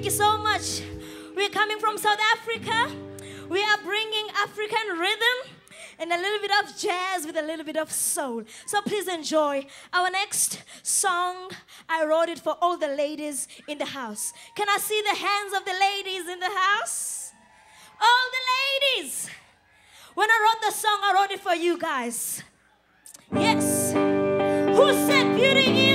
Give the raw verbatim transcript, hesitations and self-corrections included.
Thank you so much. We're coming from South Africa. We are bringing African rhythm and a little bit of jazz with a little bit of soul. So please enjoy. Our next song, I wrote it for all the ladies in the house. Can I see the hands of the ladies in the house? All the ladies. When I wrote the song, I wrote it for you guys. Yes. Who said beauty is?